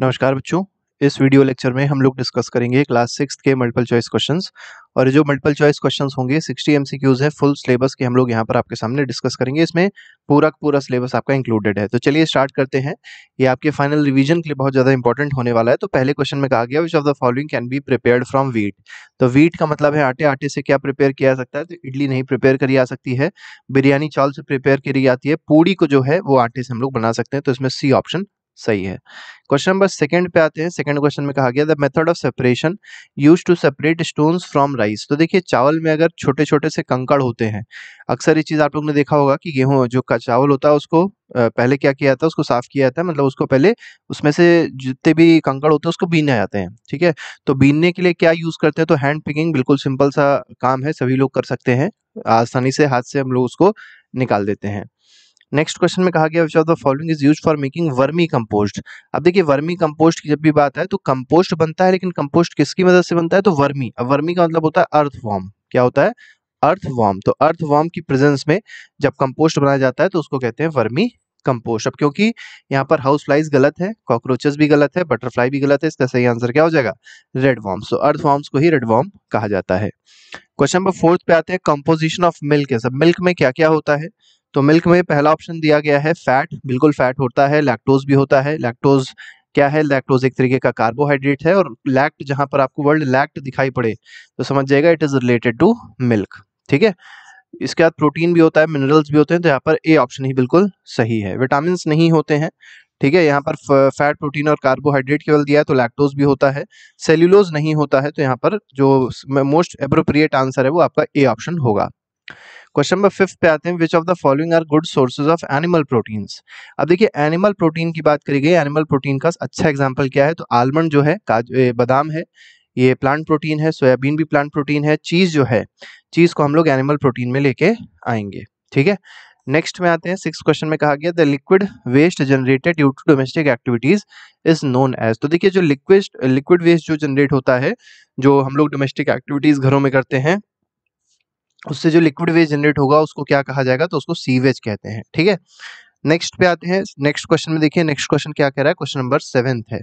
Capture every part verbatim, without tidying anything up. नमस्कार बच्चों, इस वीडियो लेक्चर में हम लोग डिस्कस करेंगे क्लास सिक्स के मल्टीपल चॉइस क्वेश्चंस। और जो मल्टीपल चॉइस क्वेश्चंस होंगे साठ एमसीक्यूज है फुल सिलेबस के, हम लोग यहाँ पर आपके सामने डिस्कस करेंगे। इसमें पूरा पूरा सिलेबस आपका इंक्लूडेड है। तो चलिए स्टार्ट करते हैं। ये आपके फाइनल रिवीजन के लिए बहुत ज़्यादा इंपॉर्टेंट होने वाला है। तो पहले क्वेश्चन में कहा गया which of the following can be prepared from wheat. तो व्हीट का मतलब है आटे। आटे से क्या प्रिपेयर किया जा सकता है? तो इडली नहीं प्रिपेयर करी जा सकती है, बिरयानी चावल से प्रिपेयर करी जाती है, पूड़ी को जो है वो आटे से हम लोग बना सकते हैं। तो इसमें सी ऑप्शन सही है। क्वेश्चन नंबर सेकंड पे आते हैं। सेकंड क्वेश्चन में कहा गया the method of separation used to separate stones from rice. तो देखिए, चावल में अगर छोटे छोटे से कंकड़ होते हैं, अक्सर ये चीज़ आप लोग ने देखा होगा कि गेहूँ जो का चावल होता है उसको पहले क्या किया जाता है, उसको साफ किया जाता है। मतलब उसको पहले उसमें से जितने भी कंकड़ होते हैं उसको बीने जाते हैं, ठीक है। तो बीनने के लिए क्या यूज़ करते हैं? तो हैंड पिकिंग, बिल्कुल सिंपल सा काम है, सभी लोग कर सकते हैं, आसानी से हाथ से हम लोग उसको निकाल देते हैं। नेक्स्ट क्वेश्चन में कहा गया which of the following is used for making vermicompost. अब देखिए, वर्मी कंपोस्ट की जब भी बात है तो कंपोस्ट बनता है, लेकिन कंपोस्ट किसकी मदद से बनता है? तो वर्मी। अब वर्मी का मतलब होता है अर्थवॉर्म। क्या होता है? अर्थवॉर्म। तो अर्थवॉर्म की प्रेजेंस में जब कंपोस्ट बनाया जाता है तो उसको कहते हैं वर्मी कंपोस्ट। अब क्योंकि यहाँ पर हाउस फ्लाइज गलत है, कॉकरोचेस भी गलत है, बटरफ्लाई भी गलत है, इसका सही आंसर क्या हो जाएगा? Red worms. तो अर्थवॉर्म्स को ही रेड वॉर्म कहा जाता है। क्वेश्चन नंबर फोर्थ पे आते हैं कंपोजिशन ऑफ मिल्क। सब मिल्क में क्या क्या होता है? तो मिल्क में पहला ऑप्शन दिया गया है फैट, बिल्कुल फैट होता है, लैक्टोज भी होता है। लैक्टोज क्या है? लैक्टोज एक तरीके का कार्बोहाइड्रेट है। और लैक्ट, जहां पर आपको वर्ड लैक्ट दिखाई पड़े तो समझ जाएगा it is related to milk, ठीक है। इसके बाद प्रोटीन भी होता है, मिनरल्स भी होते हैं। तो यहाँ पर ए ऑप्शन ही बिल्कुल सही है। विटामिन नहीं होते हैं, ठीक है। यहाँ पर फैट, प्रोटीन और कार्बोहाइड्रेट केवल दिया है, तो लैक्टोज भी होता है। सेल्यूलोज नहीं होता है, तो यहाँ पर जो मोस्ट एप्रोप्रिएट आंसर है वो आपका ए ऑप्शन होगा। क्वेश्चन नंबर फिफ्थ पे आते हैं which of the following are good sources of animal proteins. अब देखिए, एनिमल प्रोटीन की बात करी गई, एनिमल प्रोटीन का अच्छा एग्जांपल क्या है? तो आलमंड जो है, काजू, बादाम है, ये प्लांट प्रोटीन है, सोयाबीन भी प्लांट प्रोटीन है, चीज़ जो है, चीज़ को हम लोग एनिमल प्रोटीन में लेके आएंगे, ठीक है। नेक्स्ट में आते हैं सिक्स क्वेश्चन में कहा गया the liquid waste generated due to domestic activities is known as. तो देखिए, जो लिक्विड लिक्विड वेस्ट जो जनरेट होता है, जो हम लोग डोमेस्टिक एक्टिविटीज़ घरों में करते हैं, उससे जो लिक्विड वेस्ट जनरेट होगा उसको क्या कहा जाएगा? तो उसको सीवेज कहते हैं, ठीक है। नेक्स्ट पे आते हैं। नेक्स्ट क्वेश्चन में देखिए, नेक्स्ट क्वेश्चन क्या कह रहा है? क्वेश्चन नंबर सेवेंथ है।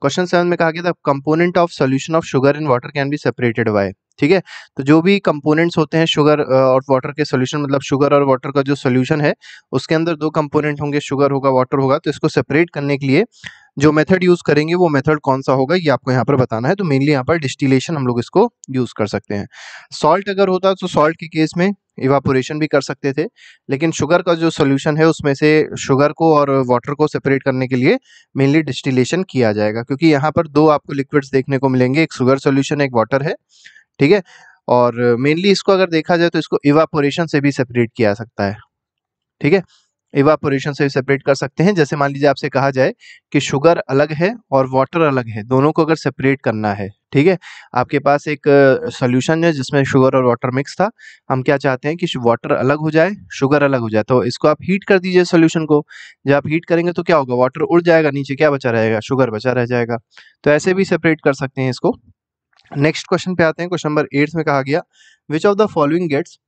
क्वेश्चन सेवन में कहा गया था component of solution of sugar in water can be separated by, ठीक है। तो जो भी कंपोनेंट्स होते हैं शुगर और वाटर के सॉल्यूशन, मतलब शुगर और वाटर का जो सॉल्यूशन है उसके अंदर दो कंपोनेंट होंगे, शुगर होगा, वाटर होगा। तो इसको सेपरेट करने के लिए जो मेथड यूज़ करेंगे वो मेथड कौन सा होगा, ये आपको यहाँ पर बताना है। तो मेनली यहाँ पर डिस्टिलेशन हम लोग इसको यूज़ कर सकते हैं। सॉल्ट अगर होता तो सॉल्ट के केस में इवापोरेशन भी कर सकते थे, लेकिन शुगर का जो सॉल्यूशन है उसमें से शुगर को और वाटर को सेपरेट करने के लिए मेनली डिस्टिलेशन किया जाएगा, क्योंकि यहाँ पर दो आपको लिक्विड्स देखने को मिलेंगे, एक शुगर सॉल्यूशन, एक वाटर है, ठीक है। और मेनली इसको अगर देखा जाए तो इसको इवापोरेशन से भी सेपरेट किया जा सकता है, ठीक है। इवापोरेशन से सेपरेट कर सकते हैं। जैसे मान लीजिए आपसे कहा जाए कि शुगर अलग है और वाटर अलग है, दोनों को अगर सेपरेट करना है, ठीक है, आपके पास एक सॉल्यूशन है जिसमें शुगर और वाटर मिक्स था, हम क्या चाहते हैं कि वाटर अलग हो जाए, शुगर अलग हो जाए, तो इसको आप हीट कर दीजिए सॉल्यूशन को। जब आप हीट करेंगे तो क्या होगा? वाटर उड़ जाएगा, नीचे क्या बचा रहेगा? शुगर बचा रह जाएगा। तो ऐसे भी सेपरेट कर सकते हैं इसको। नेक्स्ट क्वेश्चन पे आते हैं। क्वेश्चन नंबर एट्थ में कहा गया which of the following gets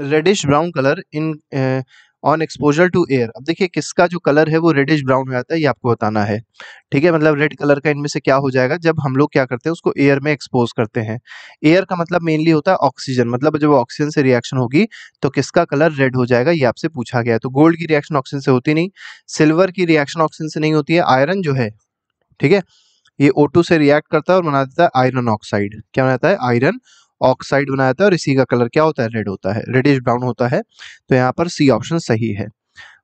reddish brown colour in on exposure to air. अब देखिए, किसका जो कलर है वो रेडिश ब्राउन हो जाता है, ये आपको बताना है, ठीक है। मतलब रेड कलर का इनमें से क्या हो जाएगा जब हम लोग क्या करते हैं उसको एयर में एक्सपोज करते हैं। एयर का मतलब मेनली होता है ऑक्सीजन, मतलब जब ऑक्सीजन से रिएक्शन होगी तो किसका कलर रेड हो जाएगा, ये आपसे पूछा गया है। तो गोल्ड की रिएक्शन ऑक्सीजन से होती नहीं, सिल्वर की रिएक्शन ऑक्सीजन से नहीं होती है, आयरन जो है, ठीक है, ये ओ टू से रिएक्ट करता है और बना देता है आयरन ऑक्साइड। क्या बनाता है? आयरन ऑक्साइड बनाता है। और इसी का कलर क्या होता है? रेड होता है, रेडिश ब्राउन होता है। तो यहाँ पर सी ऑप्शन सही है।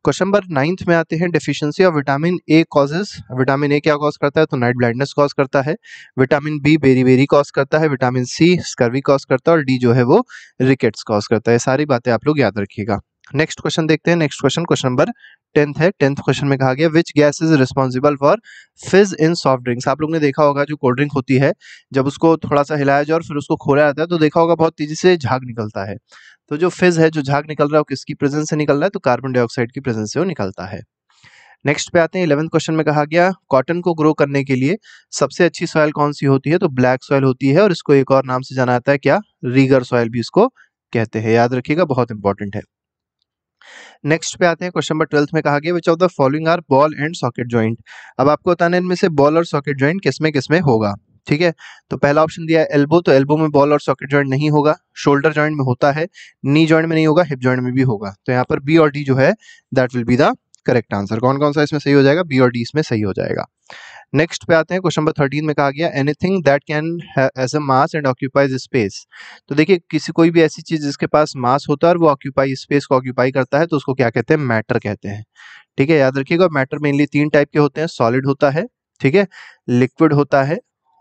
क्वेश्चन नंबर नाइन्थ में आते हैं deficiency of vitamin A causes. Vitamin A क्या कॉज करता है? तो नाइट ब्लाइंडनेस कॉज करता है। Vitamin B beriberi cause करता है। विटामिन सी स्कर्वी कॉज करता है। और डी जो है वो रिकेट्स कॉज करता है। सारी बातें आप लोग याद रखिएगा। नेक्स्ट क्वेश्चन देखते हैं। Next question question number tenth है। टेंथ क्वेश्चन में कहा गया which gas is responsible for fizz in soft drinks. आप लोग ने देखा होगा जो कोल्ड ड्रिंक होती है, जब उसको थोड़ा सा हिलाया जाए और फिर उसको खोला जाता है तो देखा होगा बहुत तेजी से झाग निकलता है। तो जो फिज है, जो झाग निकल रहा है, वो किसकी प्रेजेंस से निकल रहा है? तो कार्बन डाइऑक्साइड की प्रेजेंस से वो निकलता है। नेक्स्ट पे आते हैं इलेवंथ क्वेश्चन में कहा गया कॉटन को ग्रो करने के लिए सबसे अच्छी सॉयल कौन सी होती है? तो ब्लैक सॉयल होती है। और इसको एक और नाम से जाना जाता है, क्या? रीगर सॉयल भी इसको कहते हैं। याद रखिएगा, बहुत इंपॉर्टेंट है। नेक्स्ट पे आते हैं क्वेश्चन नंबर ट्वेल्थ में कहा गया which of the following are ball and socket joint. अब आपको बताना है इनमें से बॉल और सॉकेट जॉइंट किसमें किसमें होगा। ठीक है, तो पहला ऑप्शन दिया है एल्बो, तो एल्बो में बॉल और सॉकेट जॉइंट नहीं होगा, शोल्डर जॉइंट में होता है, नी जॉइंट में नहीं होगा, हिप जॉइंट में भी होगा। तो यहाँ पर बी और डी जो है that will be the correct answer. कौन कौन सा इसमें सही हो जाएगा, बी और डी इसमें सही हो जाएगा। नेक्स्ट पे आते हैं क्वेश्चन नंबर थर्टीन में कहा गया anything that can has a mass and occupies space. तो देखिए किसी कोई भी ऐसी चीज जिसके पास मास होता है और वो ऑक्यूपाई स्पेस को ऑक्यूपाई करता है तो उसको क्या कहते हैं, मैटर कहते हैं। ठीक है, याद रखिएगा मैटर मेनली तीन टाइप के होते हैं, सॉलिड होता है, ठीक है, लिक्विड होता है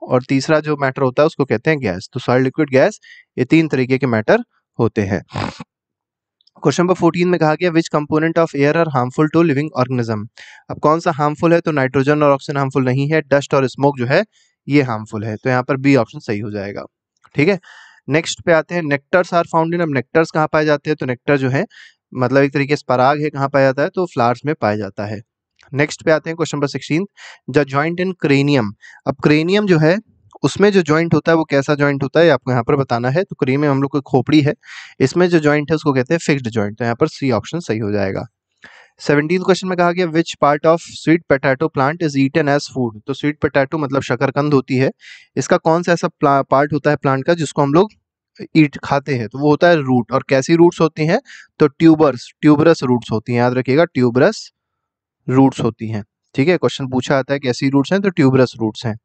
और तीसरा जो मैटर होता है उसको कहते हैं गैस। तो सॉलिड, लिक्विड, गैस, ये तीन तरीके के मैटर होते हैं। क्वेश्चन नंबर चौदह में कहा गया which component of air are harmful to living organism. अब कौन सा हार्मफुल है, तो नाइट्रोजन और ऑक्सीजन हार्मफुल नहीं है, डस्ट और स्मोक जो है ये हार्मफुल है। तो यहाँ पर बी ऑप्शन सही हो जाएगा। ठीक है, नेक्स्ट पे आते हैं नेक्टर्स आर फाउंड इन। अब नेक्टर्स कहाँ पाए जाते हैं, तो नेक्टर जो है मतलब एक तरीके से पराग है, कहाँ पाया जाता है, तो फ्लावर्स में पाया जाता है। नेक्स्ट पे आते हैं question number sixteen the joint in cranium. अब क्रेनियम जो है उसमें जो जॉइंट होता है वो कैसा जॉइंट होता है आपको यहाँ पर बताना है। तो क्रेनियम हम लोग की खोपड़ी है, इसमें जो जॉइंट है उसको कहते हैं फिक्स्ड जॉइंट। तो यहाँ पर सी ऑप्शन सही हो जाएगा। सेवनटीन क्वेश्चन में कहा गया which part of sweet potato plant is eaten as food. तो स्वीट पोटैटो मतलब शकरकंद होती है, इसका कौन सा ऐसा पार्ट होता है प्लांट का जिसको हम लोग ईट खाते हैं, तो वो होता है रूट। और कैसी रूट्स होती हैं, तो ट्यूबर्स, ट्यूबरस रूट्स होती हैं, याद रखिएगा ट्यूबरस रूट्स होती हैं। ठीक है, क्वेश्चन पूछा आता है कैसी रूट्स हैं, तो ट्यूबरस रूट्स हैं।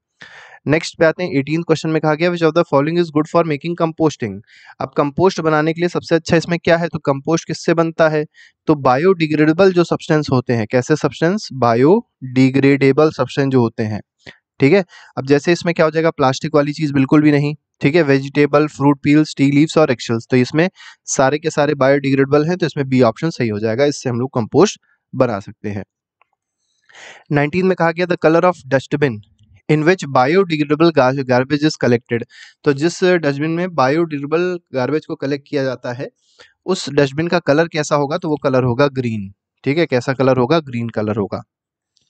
नेक्स्ट पे आते हैं अठारह क्वेश्चन में कहा गया which of the following is good for making composting. अब कंपोस्ट बनाने के लिए सबसे अच्छा इसमें क्या है, तो कंपोस्ट किससे बनता है, तो बायोडिग्रेडेबल जो सब्सटेंस होते हैं। कैसे सब्सटेंस, बायोडिग्रेडेबल सब्सटेंस जो होते हैं। ठीक है, अब जैसे इसमें क्या हो जाएगा, प्लास्टिक वाली चीज बिल्कुल भी नहीं। ठीक है, vegetable, fruit peels, tea leaves और एक्शल्स, तो इसमें सारे के सारे बायोडिग्रेडेबल हैं, तो इसमें बी ऑप्शन सही हो जाएगा। इससे हम लोग कंपोस्ट बना सकते हैं। नाइनटीन में कहा गया the colour of dustbin in which biodegradable garbage is collected. तो जिस डस्टबिन में बायोडिग्रेडेबल गार्बेज को कलेक्ट किया जाता है उस डस्टबिन का कलर कैसा होगा, तो वो कलर होगा ग्रीन। ठीक है, कैसा कलर होगा, ग्रीन कलर होगा।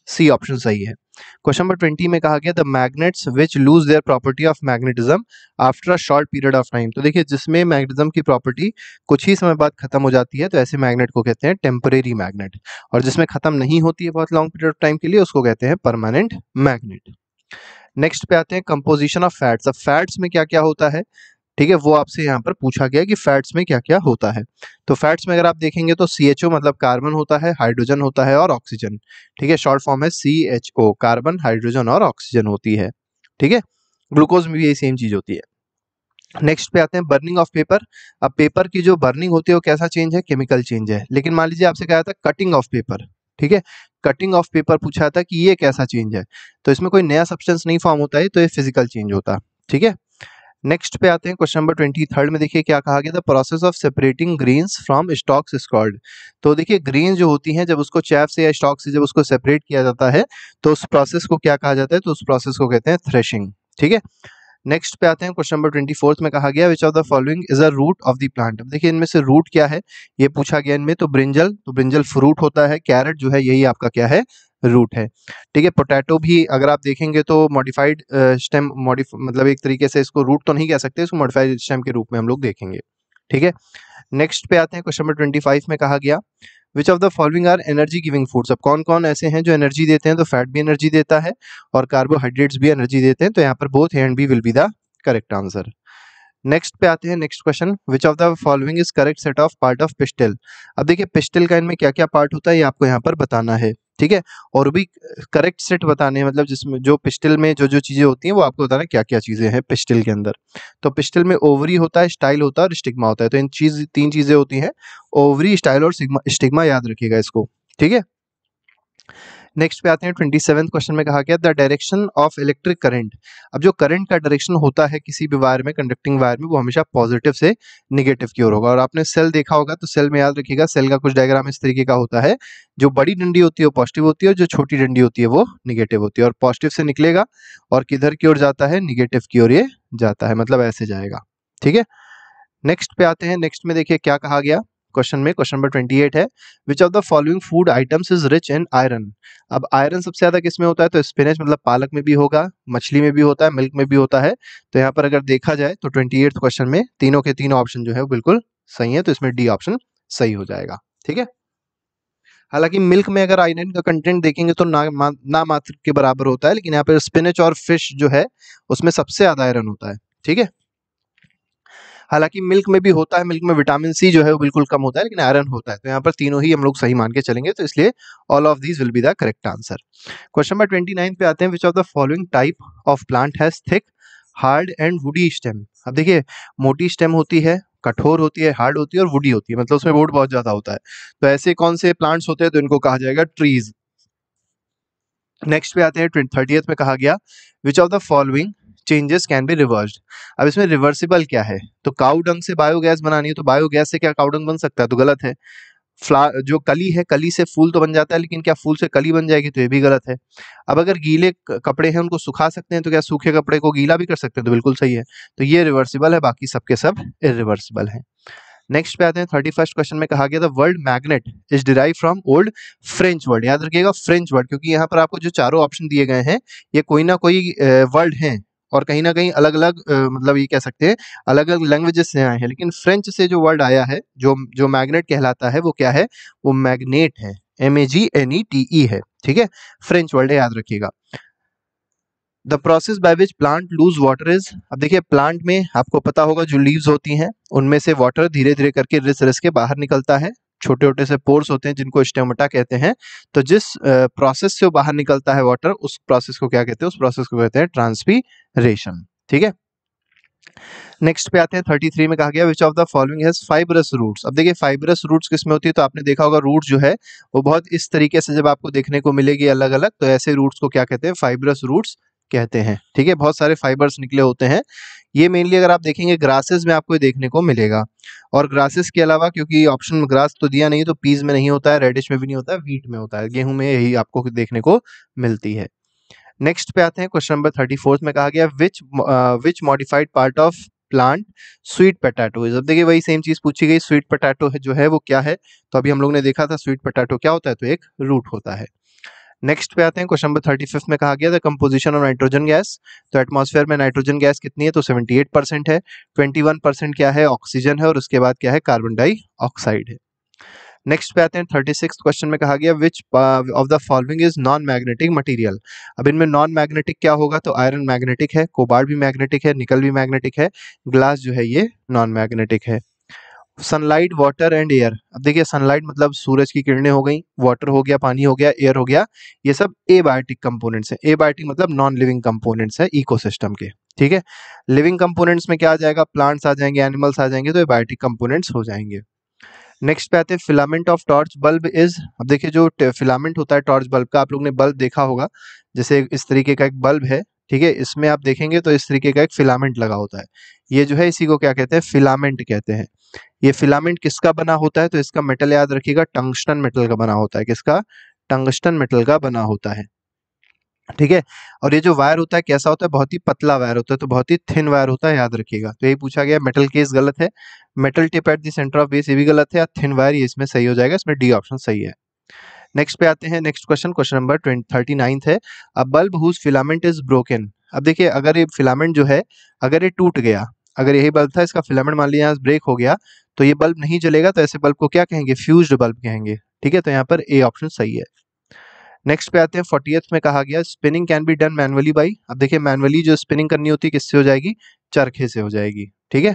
सी ऑप्शन सही है। क्वेश्चन नंबर ट्वेंटी में कहा गया the magnets which lose their property of magnetism after a short period of time. तो देखिए जिसमें मैग्नेटिज्म की प्रॉपर्टी कुछ ही समय बाद खत्म हो जाती है तो ऐसे मैग्नेट को कहते हैं टेम्परेरी मैग्नेट, और जिसमें खत्म नहीं होती है बहुत लॉन्ग पीरियड ऑफ टाइम के लिए उसको कहते हैं परमानेंट मैग्नेट। नेक्स्ट पे आते हैं कंपोजिशन ऑफ फैट्स। अब फैट्स में क्या क्या होता है, ठीक है, वो आपसे यहाँ पर पूछा गया कि फैट्स में क्या क्या होता है। तो फैट्स में अगर आप देखेंगे तो सी एच ओ मतलब कार्बन होता है, हाइड्रोजन होता है और ऑक्सीजन। ठीक है, शॉर्ट फॉर्म है C H O, carbon, hydrogen और ऑक्सीजन होती है। ठीक है, ग्लूकोज में भी यही सेम चीज होती है। नेक्स्ट पे आते हैं बर्निंग ऑफ पेपर। अब पेपर की जो बर्निंग होती है वो कैसा चेंज है, केमिकल चेंज है। लेकिन मान लीजिए आपसे कहा था कटिंग ऑफ पेपर, ठीक है, कटिंग ऑफ पेपर पूछा था कि ये कैसा चेंज है, तो इसमें कोई नया सब्सटेंस नहीं फॉर्म होता है, तो ये फिजिकल चेंज होता है। ठीक है, नेक्स्ट पे आते हैं क्वेश्चन नंबर ट्वेंटी थर्ड में, देखिए क्या कहा गया था process of separating greens from stalks is called. तो देखिए ग्रीन्स जो होती हैं जब उसको चैप से या स्टॉक से जब उसको सेपरेट किया जाता है तो उस प्रोसेस को क्या कहा जाता है, तो उस प्रोसेस को कहते हैं थ्रेशिंग। ठीक है, नेक्स्ट पे आते हैं क्वेश्चन नंबर ट्वेंटी फोर्थ में कहा गया which of the following is a root of the plant. अब देखिए इनमें से रूट क्या है ये पूछा गया इनमें, तो ब्रिंजल, तो ब्रिंजल फ्रूट होता है, कैरेट जो है यही आपका क्या है, रूट है। ठीक है, पोटैटो भी अगर आप देखेंगे तो मॉडिफाइड स्टेम, मॉडिफ मतलब एक तरीके से इसको रूट तो नहीं कह सकते, इसको मॉडिफाइड स्टेम के रूप में हम लोग देखेंगे। ठीक है, नेक्स्ट पे आते हैं क्वेश्चन नंबर ट्वेंटी फाइव में कहा गया which of the following are energy giving foods. अब कौन कौन ऐसे हैं जो एनर्जी देते हैं, तो फैट भी एनर्जी देता है और कार्बोहाइड्रेट्स भी एनर्जी देते हैं। तो यहाँ पर both A and B will be the correct answer. Next पे आते हैं next question which of the following is correct set of part of pistil. अब देखिए पिस्टिल का इनमें क्या क्या पार्ट होता है ये आपको यहाँ पर बताना है। ठीक है, और भी करेक्ट सेट बताने हैं, मतलब जिसमें जो पिस्टिल में जो जो चीजें होती हैं वो आपको बताना क्या क्या चीजें हैं पिस्टिल के अंदर। तो पिस्टिल में ओवरी होता है, स्टाइल होता है और स्टिग्मा होता है। तो इन चीज तीन चीजें होती हैं, ओवरी, स्टाइल और स्टिग्मा, याद रखिएगा इसको। ठीक है, नेक्स्ट पे आते हैं ट्वेंटी सेवन क्वेश्चन में कहा गया the direction of electric current. अब जो करंट का डायरेक्शन होता है किसी भी वायर में, कंडक्टिंग वायर में, वो हमेशा पॉजिटिव से निगेटिव की ओर होगा। और आपने सेल देखा होगा तो सेल में याद रखिएगा सेल का कुछ डायग्राम इस तरीके का होता है, जो बड़ी डंडी होती है वो पॉजिटिव होती है और जो छोटी डंडी होती है वो निगेटिव होती है। और पॉजिटिव से निकलेगा और किधर की ओर जाता है, निगेटिव की ओर ये जाता है, मतलब ऐसे जाएगा। ठीक है, नेक्स्ट पे आते हैं, नेक्स्ट में देखिए क्या कहा गया क्वेश्चन में, क्वेश्चन नंबर अट्ठाईस है which of the following food items is rich in iron. अब आयरन सबसे ज्यादा किसमें होता है, तो स्पिनच मतलब पालक में भी होगा, मछली में भी होता है, मिल्क में भी होता है। तो यहाँ पर अगर देखा जाए तो अट्ठाईसवें क्वेश्चन में तीनों के तीनों ऑप्शन जो है बिल्कुल सही है, तो इसमें डी ऑप्शन सही हो जाएगा। ठीक है। हालांकि मिल्क में अगर आयोडीन का कंटेंट देखेंगे तो ना मा, ना मात्र के बराबर होता है, लेकिन यहाँ पर स्पिनच और फिश जो है उसमें सबसे ज्यादा आयरन होता है। ठीक है, हालांकि मिल्क में भी होता है, मिल्क में विटामिन सी जो है वो बिल्कुल कम होता है लेकिन आयरन होता है। तो यहाँ पर तीनों ही हम लोग सही मान के चलेंगे, तो इसलिए all of these will be the correct answer. Question number twenty nine पे आते हैं, which of the following type of plant has thick hard and woody stem. अब देखिए मोटी स्टेम होती है, कठोर होती है, हार्ड होती है और वुडी होती है, मतलब उसमें वुड बहुत ज्यादा होता है। तो ऐसे कौन से प्लांट्स होते हैं तो इनको कहा जाएगा ट्रीज। नेक्स्ट पे आते हैं थर्टीएथ में कहा गया which of the following changes can be reversed. अब इसमें रिवर्सिबल क्या है, तो काऊ डंग से बायोगैस बनानी है तो बायोगैस से क्या काऊ डंग बन सकता है, तो गलत है। फ्ला जो कली है, कली से फूल तो बन जाता है लेकिन क्या फूल से कली बन जाएगी, तो ये भी गलत है। अब अगर गीले कपड़े हैं उनको सुखा सकते हैं, तो क्या सूखे कपड़े को गीला भी कर सकते हैं, तो बिल्कुल सही है। तो ये रिवर्सिबल है, बाकी सबके सब इरिवर्सिबल है। नेक्स्ट पे आते हैं थर्टी फर्स्ट क्वेश्चन में कहा गया the word magnet is derive from old French word. याद रखिएगा फ्रेंच वर्ड, क्योंकि यहाँ पर आपको जो चारों ऑप्शन दिए गए हैं ये कोई ना कोई वर्ड हैं और कहीं ना कहीं अलग अलग मतलब ये कह सकते हैं अलग अलग लैंग्वेजेस से आए हैं, लेकिन फ्रेंच से जो वर्ड आया है जो जो मैग्नेट कहलाता है वो क्या है, वो मैग्नेट है, M A G N E T E है। ठीक है, फ्रेंच वर्ड है, याद रखिएगा। The process by which plant lose water is. अब देखिए प्लांट में आपको पता होगा जो लीव्स होती हैं उनमें से वाटर धीरे धीरे करके रिस रिस के बाहर निकलता है, छोटे छोटे से पोर्स होते हैं जिनको स्टेमटा कहते हैं। तो जिस प्रोसेस से वो बाहर निकलता है वाटर, उस प्रोसेस को क्या कहते हैं, उस प्रोसेस को कहते हैं ट्रांसपीरेशन। ठीक है, नेक्स्ट पे आते हैं थर्टी थ्री में कहा गया which of the following has fibrous roots. अब देखिए फाइबरस रूट्स किसमें होती है, तो आपने देखा होगा रूट्स जो है वो बहुत इस तरीके से जब आपको देखने को मिलेगी अलग अलग, तो ऐसे रूट्स को क्या कहते हैं, फाइबरस रूट्स कहते हैं। ठीक है, बहुत सारे फाइबर्स निकले होते हैं। ये मेनली अगर आप देखेंगे ग्रासेस में आपको देखने को मिलेगा, और ग्रासेस के अलावा क्योंकि ऑप्शन में ग्रास तो दिया नहीं, तो पीज में नहीं होता है, रेडिश में भी नहीं होता है, व्हीट में होता है, गेहूं में यही आपको देखने को मिलती है। नेक्स्ट पे आते हैं क्वेश्चन नंबर थर्टी फोर्थ में कहा गया which which modified part of plant sweet potato. अब देखिए वही सेम चीज पूछी गई, स्वीट पोटैटो जो है वो क्या है, तो अभी हम लोग ने देखा था स्वीट पोटैटो क्या होता है, तो एक रूट होता है। नेक्स्ट पे आते हैं क्वेश्चन नंबर थर्टी फिफ्थ में कहा गया the composition of nitrogen gas. तो एटमॉस्फेयर में नाइट्रोजन गैस कितनी है, तो अठहत्तर परसेंट है, इक्कीस परसेंट क्या है, ऑक्सीजन है, और उसके बाद क्या है, कार्बन डाइऑक्साइड है। नेक्स्ट पे आते हैं थर्टी सिक्स क्वेश्चन में कहा गया which of the following is non magnetic material. अब इनमें नॉन मैग्नेटिक क्या होगा, तो आयरन मैग्नेटिक है, कोबाल्ट भी मैग्नेटिक है, निकल भी मैग्नेटिक है, ग्लास जो है ये नॉन मैग्नेटिक है। Sunlight water and air. अब देखिए सनलाइट मतलब सूरज की किरणें हो गई, वाटर हो गया, पानी हो गया, एयर हो गया, ये सब एबायोटिक कंपोनेंट्स हैं। एबायोटिक मतलब नॉन लिविंग कंपोनेंट्स है इकोसिस्टम के। ठीक है, लिविंग कंपोनेंट्स में क्या आ जाएगा, प्लांट्स आ जाएंगे, एनिमल्स आ जाएंगे, तो एबायोटिक कंपोनेंट्स हो जाएंगे। नेक्स्ट पे आते हैं filament of torch bulb is. अब देखिए जो फिलामेंट होता है टॉर्च बल्ब का, आप लोग ने बल्ब देखा होगा, जैसे इस तरीके का एक बल्ब है। ठीक है, इसमें आप देखेंगे तो इस तरीके का एक फिलामेंट लगा होता है, ये जो है इसी को क्या कहते हैं, फिलामेंट कहते हैं। ये फिलामेंट किसका बना होता है, तो इसका मेटल याद रखिएगा टंगस्टन मेटल का बना होता है। किसका, टंगस्टन मेटल का बना होता है। ठीक है, और ये जो वायर होता है कैसा होता है, बहुत ही पतला वायर होता है, तो बहुत ही थिन वायर होता है, याद रखिएगा। तो यही पूछा गया, मेटल केस गलत है, metal tip at the centre of base ये भी गलत है, या थिन वायर ये इसमें सही हो जाएगा, इसमें डी ऑप्शन सही है। नेक्स्ट पे आते हैं next question, question number thirty ninth है a bulb whose filament is broken. अब देखिए अगर ये फिलामेंट जो है अगर ये टूट गया, अगर यही बल्ब था इसका फिलामेंट मान लीजिए यहाँ ब्रेक हो गया, तो ये बल्ब नहीं जलेगा, तो ऐसे बल्ब को क्या कहेंगे, फ्यूज्ड बल्ब कहेंगे। ठीक है, तो यहाँ पर ए ऑप्शन सही है। नेक्स्ट पे आते हैं फोर्टीएथ में कहा गया spinning can be done manually by. अब देखिए मैनुअली जो स्पिनिंग करनी होती है किससे हो जाएगी, चरखे से हो जाएगी। ठीक है,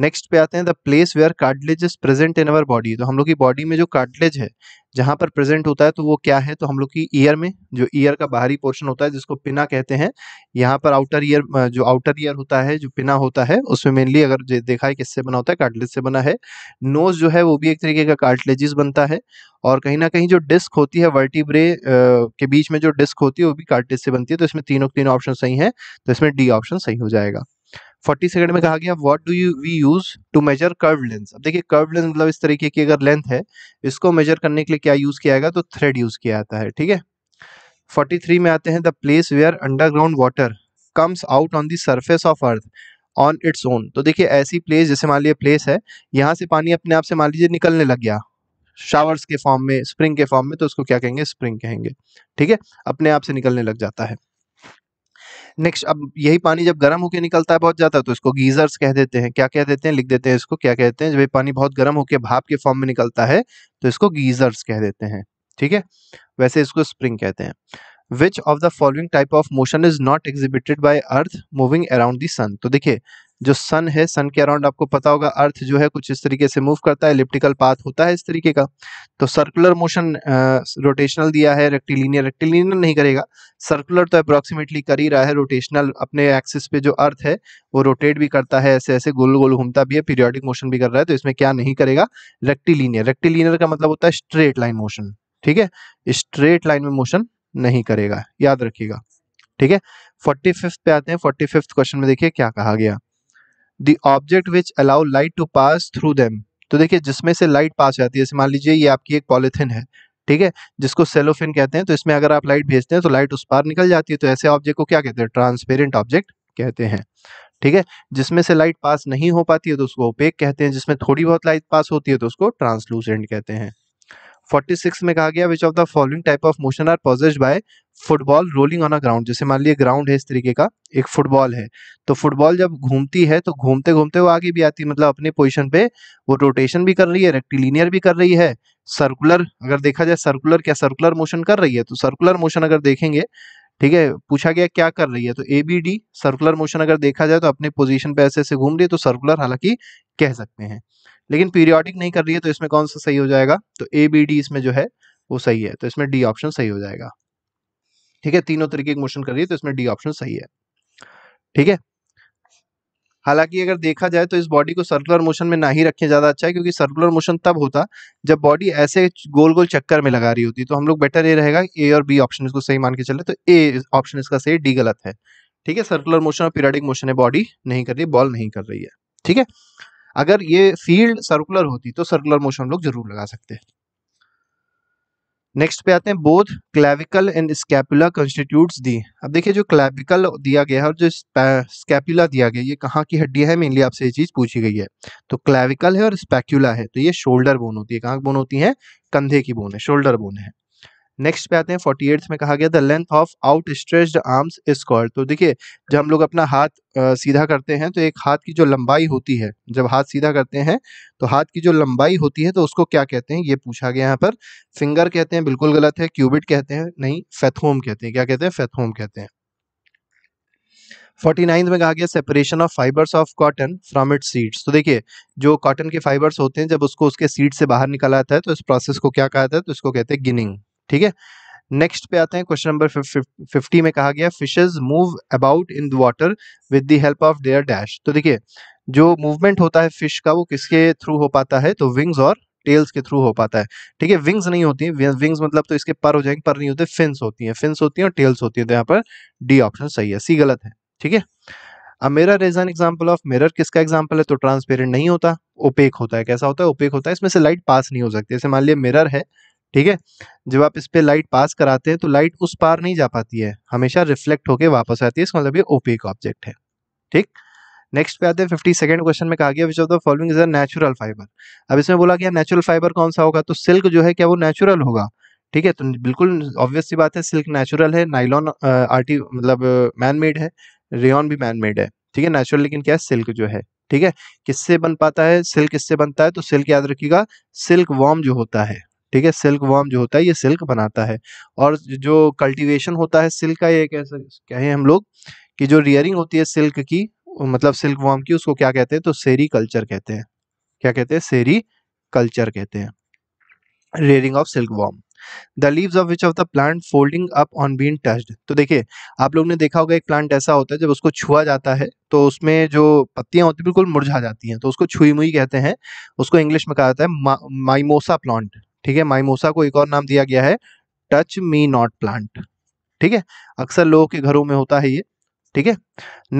नेक्स्ट पे आते हैं the place where cartilage is present in our body. तो हम लोग की बॉडी में जो कार्टिलेज है जहाँ पर प्रेजेंट होता है, तो वो क्या है, तो हम लोग की ईयर में, जो ईयर का बाहरी पोर्शन होता है जिसको पिना कहते हैं, यहाँ पर आउटर ईयर, जो आउटर ईयर होता है, जो पिना होता है, उसमें मेनली अगर देखा है किससे बना होता है, कार्टिलेज से बना है। नोज जो है वो भी एक तरीके का कार्टिलेजिस बनता है, और कहीं ना कहीं जो डिस्क होती है वर्टिब्रे के बीच में जो डिस्क होती है वो भी कार्टिलेज से बनती है। तो इसमें तीनों तीनों ऑप्शन सही है, तो इसमें डी ऑप्शन सही हो जाएगा। फोर्टी सेकेंड में कहा गया what do you we use to measure curve length. अब देखिए कर्व लेंथ मतलब इस तरीके की अगर लेंथ है, इसको मेजर करने के लिए क्या यूज किया जाएगा, तो थ्रेड यूज किया जाता है। ठीक है, फोर्टी थ्री में आते हैं the place where underground water comes out on the surface of earth on its own. तो देखिए ऐसी प्लेस, जैसे मान लीजिए प्लेस है, यहाँ से पानी अपने आप से मान लीजिए निकलने लग गया शावर्स के फॉर्म में, स्प्रिंग के फॉर्म में, तो उसको क्या कहेंगे, स्प्रिंग कहेंगे। ठीक है, अपने आप से निकलने लग जाता है। नेक्स्ट, अब यही पानी जब गर्म होकर निकलता है बहुत ज्यादा, तो इसको गीजर्स कह देते हैं। क्या कह देते हैं, लिख देते हैं इसको, क्या कहते हैं, जब ये पानी बहुत गर्म होकर भाप के फॉर्म में निकलता है तो इसको गीजर्स कह देते हैं। ठीक है, वैसे इसको स्प्रिंग कहते हैं। Which of the following type of motion is not exhibited by earth moving around the sun. तो देखिए जो सन है, सन के अराउंड आपको पता होगा अर्थ जो है कुछ इस तरीके से मूव करता है, एलिप्टिकल पाथ होता है इस तरीके का। तो सर्कुलर मोशन रोटेशनल दिया है, रेक्टिलिनियर रेक्टिलिनियर नहीं करेगा, सर्कुलर तो अप्रॉक्सीमेटली कर ही रहा है, रोटेशनल अपने एक्सिस पे जो अर्थ है वो रोटेट भी करता है, ऐसे ऐसे गोल गोल घूमता भी है, पीरियडिक मोशन भी कर रहा है, तो इसमें क्या नहीं करेगा, रेक्टिलिनियर। रेक्टिलिनियर का मतलब होता है स्ट्रेट लाइन मोशन, ठीक है, स्ट्रेट लाइन में मोशन नहीं करेगा, याद रखिएगा। ठीक है, फोर्टी फिफ्थ पे आते हैं। फोर्टी फिफ्थ क्वेश्चन में देखिए क्या कहा गया, The object which allow light to pass through them। तो देखिए जिसमें से लाइट पास जाती है, जैसे मान लीजिए ये आपकी एक पॉलीथिन है, ठीक है, जिसको सेलोफिन कहते हैं, तो इसमें अगर आप लाइट भेजते हैं तो लाइट उस पार निकल जाती है, तो ऐसे ऑब्जेक्ट को क्या कहते हैं, ट्रांसपेरेंट ऑब्जेक्ट कहते हैं। ठीक है, जिसमें से लाइट पास नहीं हो पाती है तो उसको ओपेक कहते हैं, जिसमें थोड़ी बहुत लाइट पास होती है तो उसको ट्रांसलूसेंट कहते हैं। फोर्टी सिक्स में कहा गया which of the following type of motion are possessed by football rolling on a ground. जैसे मान लीजिए ग्राउंड है इस तरीके का, एक फुटबॉल है, तो फुटबॉल जब घूमती है तो घूमते घूमते वो आगे भी आती है, मतलब अपने पोजीशन पे वो रोटेशन भी कर रही है, रेक्टिलिनियर भी कर रही है, सर्कुलर अगर देखा जाए सर्कुलर क्या सर्कुलर मोशन कर रही है, तो सर्कुलर मोशन अगर देखेंगे, ठीक है, पूछा गया क्या कर रही है, तो A B D circular motion अगर देखा जाए तो अपने पोजीशन पे ऐसे ऐसे घूम रही है, तो सर्कुलर हालांकि कह सकते हैं, लेकिन पीरियोडिक नहीं कर रही है, तो इसमें कौन सा सही हो जाएगा, तो ए बी डी इसमें जो है वो सही है, तो इसमें डी ऑप्शन सही हो जाएगा। ठीक है, तीनों तरीके की मोशन कर रही है, तो इसमें डी ऑप्शन सही है। ठीक है, हालांकि अगर देखा जाए तो इस बॉडी को सर्कुलर मोशन में ना ही रखें ज़्यादा अच्छा है, क्योंकि सर्कुलर मोशन तब होता जब बॉडी ऐसे गोल गोल चक्कर में लगा रही होती, तो हम लोग बेटर ये रहेगा ए और बी ऑप्शन इसको सही मान के चले, तो ए ऑप्शन इसका सही, डी गलत है। ठीक है, सर्कुलर मोशन और पीरियडिक मोशन है, बॉडी नहीं कर रही, बॉल नहीं कर रही है। ठीक है, अगर ये फील्ड सर्कुलर होती तो सर्कुलर मोशन हम लोग जरूर लगा सकते हैं। नेक्स्ट पे आते हैं, both clavicle and scapula constitutes the. अब देखिए जो क्लैविकल दिया गया है और जो स्कैपुला दिया गया, ये कहाँ की हड्डी है, मेनली आपसे ये चीज पूछी गई है। तो क्लैविकल है और स्पैक्यूला है, तो ये शोल्डर बोन होती है। कहाँ बोन होती है, कंधे की बोन है, शोल्डर बोन है। नेक्स्ट पे आते हैं फोर्टी एट में कहा गया the length of outstretched arms is called. तो देखिए जब हम लोग अपना हाथ आ, सीधा करते हैं तो एक हाथ की जो लंबाई होती है, जब हाथ सीधा करते हैं तो हाथ की जो लंबाई होती है तो उसको क्या कहते हैं, ये पूछा गया यहाँ पर। फिंगर कहते हैं, बिल्कुल गलत है, क्यूबिट कहते हैं, नहीं फैथोम कहते हैं। क्या कहते हैं, फैथोम कहते हैं। फोर्टी नाइन्थ में कहा गया separation of fibres of cotton from its seeds. तो देखिए जो कॉटन के फाइबर्स होते हैं जब उसको उसके सीड से बाहर निकाला जाता है तो इस प्रोसेस को क्या कहा जाता है, तो इसको कहते हैं गिनिंग। ठीक है, नेक्स्ट पे आते हैं क्वेश्चन नंबर फिफ्टी में कहा गया fishes move about in the water with the help of their dash. तो देखिए जो मूवमेंट होता है फिश का वो किसके थ्रू हो पाता है, तो विंग्स और टेल्स के थ्रू हो पाता है। ठीक है, विंग्स नहीं होती है, विंग्स मतलब तो इसके पर हो जाएंगे, पर नहीं होते, फिन्स होती हैं, फिन्स होती हैं और टेल्स होती है। तो यहाँ पर डी ऑप्शन सही है, सी गलत है। ठीक है, a mirror is an example of, mirror किसका एग्जाम्पल है, तो ट्रांसपेरेंट नहीं होता, ओपेक होता है। कैसा होता है, ओपेक होता है, इसमें से लाइट पास नहीं हो सकती। जैसे मान लिया मिरर है, ठीक है, जब आप इस पे लाइट पास कराते हैं तो लाइट उस पार नहीं जा पाती है, हमेशा रिफ्लेक्ट होके वापस आती है, इसका मतलब ये ओपेक ऑब्जेक्ट है। ठीक, नेक्स्ट पे आते हैं फिफ्टी सेकेंड क्वेश्चन में कहा गया which of the following is a natural fibre. अब इसमें बोला गया नेचुरल फाइबर कौन सा होगा, तो सिल्क जो है क्या वो नेचुरल होगा। ठीक है, तो बिल्कुल ऑब्वियस सी बात है, सिल्क नेचुरल है, नाइलॉन आर्टी मतलब मैन मेड है, रेयॉन भी मैन मेड है। ठीक है, नेचुरल लेकिन क्या है, सिल्क जो है। ठीक है, किससे बन पाता है, सिल्क किससे बनता है, तो सिल्क याद रखिएगा सिल्क वॉर्म जो होता है, ठीक है, सिल्क वर्म जो होता है ये सिल्क बनाता है। और जो कल्टीवेशन होता है सिल्क का, ये कैसे कहें हम लोग कि जो रियरिंग होती है सिल्क की मतलब सिल्क वर्म की, उसको क्या कहते हैं, तो सेरी कल्चर कहते हैं। क्या कहते हैं, सेरी कल्चर कहते हैं, rearing of silk worm. The leaves of which of the plant folding up on being touched. तो देखिए आप लोग ने देखा होगा एक प्लांट ऐसा होता है जब उसको छुआ जाता है तो उसमें जो पत्तियां होती हैं बिल्कुल मुरझा जाती हैं, तो उसको छुई मुई कहते हैं, उसको इंग्लिश में कहा जाता है माइमोसा प्लांट। ठीक है, माइमोसा को एक और नाम दिया गया है टच मी नॉट प्लांट। ठीक है, अक्सर लोगों के घरों में होता है ये। ठीक है,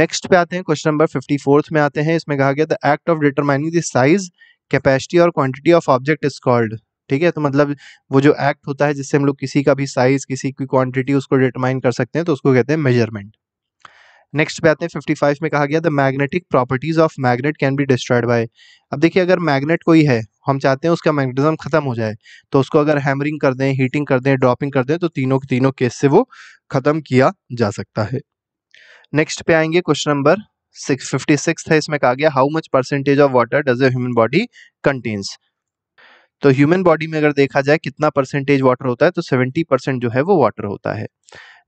नेक्स्ट पे आते हैं क्वेश्चन नंबर फिफ्टी फोर्थ में आते हैं। इसमें कहा गया the act of determining the size capacity और quantity of object is called. ठीक है, तो मतलब वो जो एक्ट होता है जिससे हम लोग किसी का भी साइज, किसी की क्वांटिटी उसको डिटरमाइन कर सकते हैं, तो उसको कहते हैं मेजरमेंट। नेक्स्ट पे आते हैं फिफ्टी फाइव में कहा गया the magnetic properties of magnet can be destroyed by. अब देखिए अगर मैग्नेट कोई है, हम चाहते हैं उसका मैग्नेटिज्म खत्म हो जाए, तो उसको अगर हैमरिंग कर दें, हीटिंग कर दें, ड्रॉपिंग कर दें, तो तीनों के तीनों केस से वो खत्म किया जा सकता है। नेक्स्ट पे आएंगे question number six fifty six है। इसमें कहा गया how much percentage of water does a human body contains. तो ह्यूमन बॉडी में अगर देखा जाए कितना परसेंटेज वाटर होता है तो सत्तर परसेंट जो है वो वाटर होता है।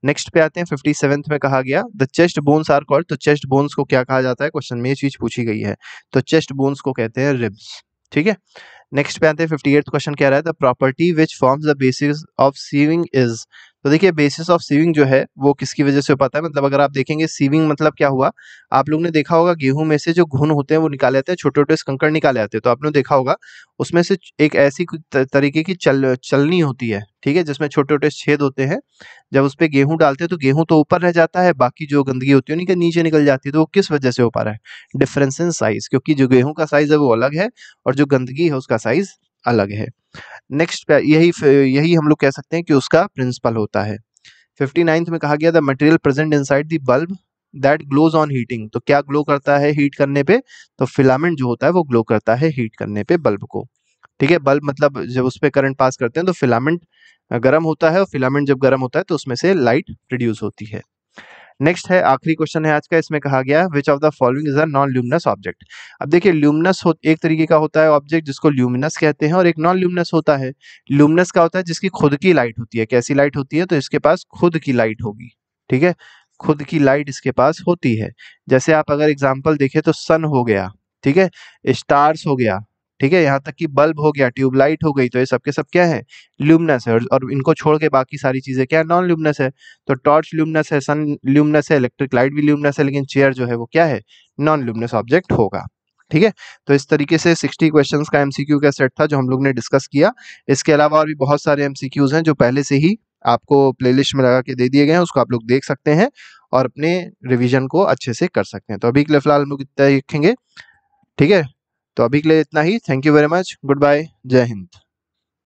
नेक्स्ट पे आते हैं सत्तावन में कहा गया the chest bones are called, तो चेस्ट बोन्स को क्या कहा जाता है, क्वेश्चन में ये चीज पूछी गई है, तो चेस्ट बोन्स को कहते हैं रिब्स। ठीक है, नेक्स्ट पे आते हैं अट्ठावन क्वेश्चन कह रहा है the property which forms the basis of sieving is, तो देखिए बेसिस ऑफ सीविंग जो है वो किसकी वजह से हो पाता है, मतलब अगर आप देखेंगे सीविंग मतलब क्या हुआ, आप लोग ने देखा होगा गेहूं में से जो घुन होते हैं वो निकाले जाते हैं, छोटे छोटे कंकड़ निकाले जाते हैं, तो आपने देखा होगा उसमें से एक ऐसी तरीके की चल चलनी होती है, ठीक है, जिसमें छोटे छोटे छेद होते हैं, जब उस पर गेहूं डालते हैं तो गेहूं तो ऊपर रह जाता है, बाकी जो गंदगी होती है उनके नीचे निकल जाती है। तो वो किस वजह से हो पा रहा है, डिफरेंस इन साइज, क्योंकि जो गेहूं का साइज है वो अलग है और जो गंदगी है उसका साइज अलग है। नेक्स्ट यही यही हम लोग कह सकते हैं कि उसका प्रिंसिपल होता है। उनसठ में कहा गया the material present inside the bulb that glows on heating, तो क्या ग्लो करता है हीट करने पे, तो फिलामेंट जो होता है वो ग्लो करता है हीट करने पे बल्ब को। ठीक है, बल्ब मतलब जब उस पर करंट पास करते हैं तो फिलामेंट गर्म होता है और फिलामेंट जब गर्म होता है तो उसमें से लाइट प्रोड्यूस होती है। नेक्स्ट है आखिरी क्वेश्चन है आज का, इसमें कहा गया which of the following is a non luminous object. अब देखिए ल्यूमिनस एक तरीके का होता है ऑब्जेक्ट जिसको ल्यूमिनस कहते हैं और एक नॉन ल्यूमिनस होता है। ल्यूमिनस का होता है जिसकी खुद की लाइट होती है, कैसी लाइट होती है, तो इसके पास खुद की लाइट होगी, ठीक है, खुद की लाइट इसके पास होती है। जैसे आप अगर एग्जाम्पल देखें तो सन हो गया, ठीक है, स्टार्स हो गया, ठीक है, यहाँ तक कि बल्ब हो गया, ट्यूबलाइट हो गई, तो ये सबके सब क्या है, ल्यूमिनस है, और इनको छोड़ के बाकी सारी चीजें क्या है, नॉन ल्यूमिनस है। तो टॉर्च ल्यूमिनस है, सन ल्यूमिनस है, इलेक्ट्रिक लाइट भी ल्यूमिनस है, लेकिन चेयर जो है वो क्या है, नॉन ल्यूमिनस ऑब्जेक्ट होगा। ठीक है, तो इस तरीके से साठ क्वेश्चंस का एमसीक्यू का सेट था जो हम लोग ने डिस्कस किया। इसके अलावा और भी बहुत सारे एमसीक्यूज हैं जो पहले से ही आपको प्लेलिस्ट में लगा के दे दिए गए हैं, उसको आप लोग देख सकते हैं और अपने रिविजन को अच्छे से कर सकते हैं। तो अभी के लिए फिलहाल हम लोग इतना ही रखेंगे, ठीक है, तो अभी के लिए इतना ही। Thank you very much, good bye, जय हिंद।